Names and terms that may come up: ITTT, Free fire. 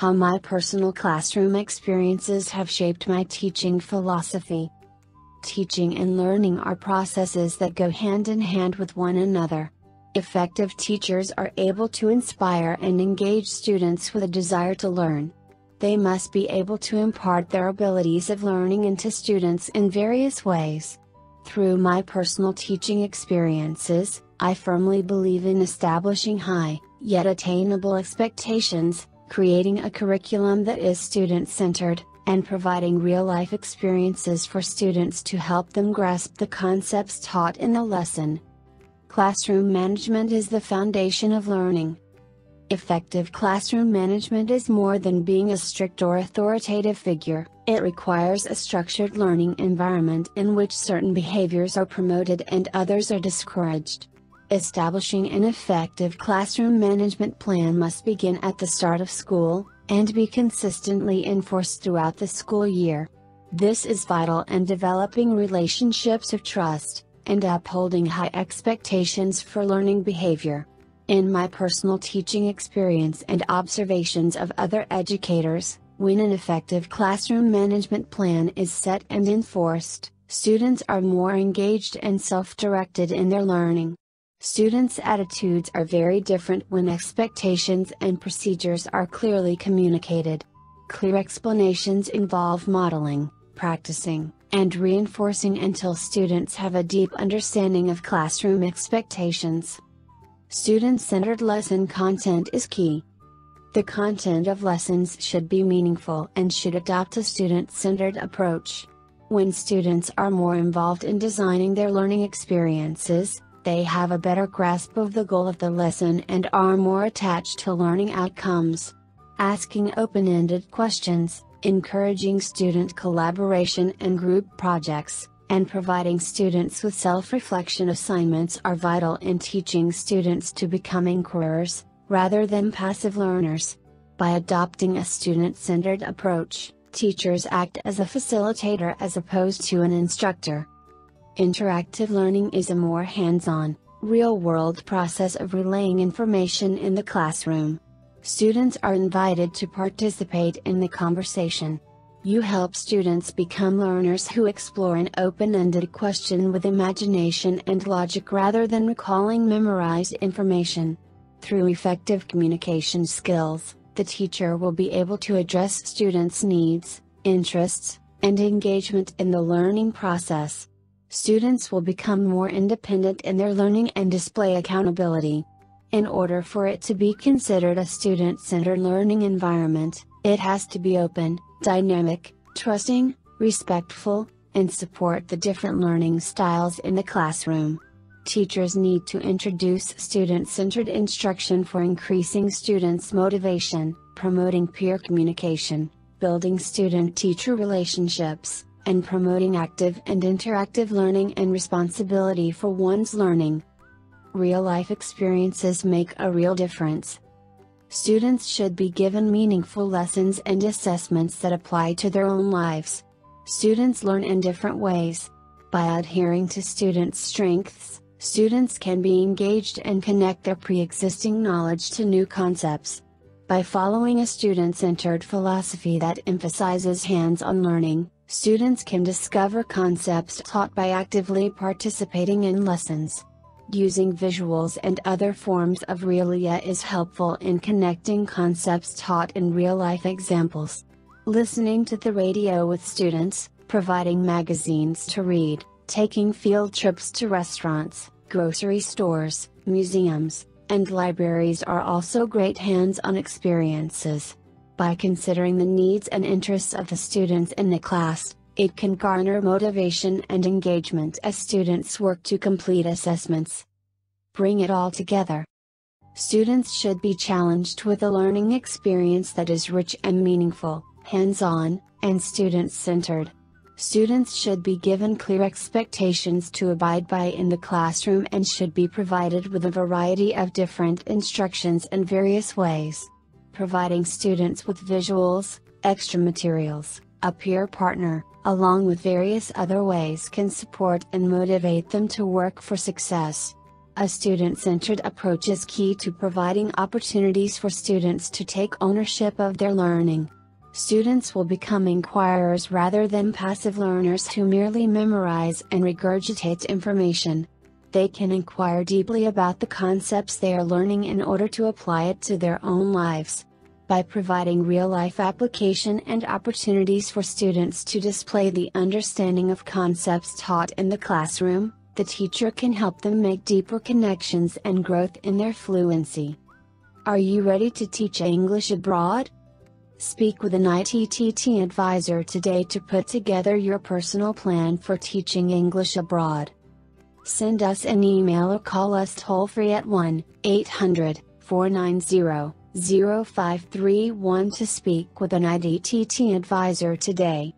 how my personal classroom experiences have shaped my teaching philosophy. Teaching and learning are processes that go hand in hand with one another. Effective teachers are able to inspire and engage students with a desire to learn. They must be able to impart their abilities of learning into students in various ways. Through my personal teaching experiences, I firmly believe in establishing high, yet attainable expectations, creating a curriculum that is student-centered, and providing real-life experiences for students to help them grasp the concepts taught in the lesson. Classroom management is the foundation of learning. Effective classroom management is more than being a strict or authoritative figure. It requires a structured learning environment in which certain behaviors are promoted and others are discouraged. Establishing an effective classroom management plan must begin at the start of school, and be consistently enforced throughout the school year. This is vital in developing relationships of trust, and upholding high expectations for learning behavior. In my personal teaching experience and observations of other educators, when an effective classroom management plan is set and enforced, students are more engaged and self-directed in their learning. Students' attitudes are very different when expectations and procedures are clearly communicated. Clear explanations involve modeling, practicing, and reinforcing until students have a deep understanding of classroom expectations. Student-centered lesson content is key. The content of lessons should be meaningful and should adopt a student-centered approach. When students are more involved in designing their learning experiences, they have a better grasp of the goal of the lesson and are more attached to learning outcomes. Asking open-ended questions, encouraging student collaboration and group projects, and providing students with self-reflection assignments are vital in teaching students to become inquirers, rather than passive learners. By adopting a student-centered approach, teachers act as a facilitator as opposed to an instructor. Interactive learning is a more hands-on, real-world process of relaying information in the classroom. Students are invited to participate in the conversation. You help students become learners who explore an open-ended question with imagination and logic rather than recalling memorized information. Through effective communication skills, the teacher will be able to address students' needs, interests, and engagement in the learning process. Students will become more independent in their learning and display accountability. In order for it to be considered a student-centered learning environment, it has to be open, dynamic, trusting, respectful, and support the different learning styles in the classroom. Teachers need to introduce student-centered instruction for increasing students' motivation, promoting peer communication, building student-teacher relationships, and promoting active and interactive learning and responsibility for one's learning. Real-life experiences make a real difference. Students should be given meaningful lessons and assessments that apply to their own lives. Students learn in different ways. By adhering to students' strengths, students can be engaged and connect their pre-existing knowledge to new concepts. By following a student-centered philosophy that emphasizes hands-on learning, students can discover concepts taught by actively participating in lessons. Using visuals and other forms of realia is helpful in connecting concepts taught in real-life examples. Listening to the radio with students, providing magazines to read, taking field trips to restaurants, grocery stores, museums, and libraries are also great hands-on experiences. By considering the needs and interests of the students in the class, it can garner motivation and engagement as students work to complete assessments. Bring it all together. Students should be challenged with a learning experience that is rich and meaningful, hands-on, and student-centered. Students should be given clear expectations to abide by in the classroom and should be provided with a variety of different instructions in various ways. Providing students with visuals, extra materials, a peer partner, along with various other ways can support and motivate them to work for success. A student-centered approach is key to providing opportunities for students to take ownership of their learning. Students will become inquirers rather than passive learners who merely memorize and regurgitate information. They can inquire deeply about the concepts they are learning in order to apply it to their own lives. By providing real-life application and opportunities for students to display the understanding of concepts taught in the classroom, the teacher can help them make deeper connections and growth in their fluency. Are you ready to teach English abroad? Speak with an ITTT advisor today to put together your personal plan for teaching English abroad. Send us an email or call us toll-free at 1-800-490-0531 to speak with an ITTT advisor today.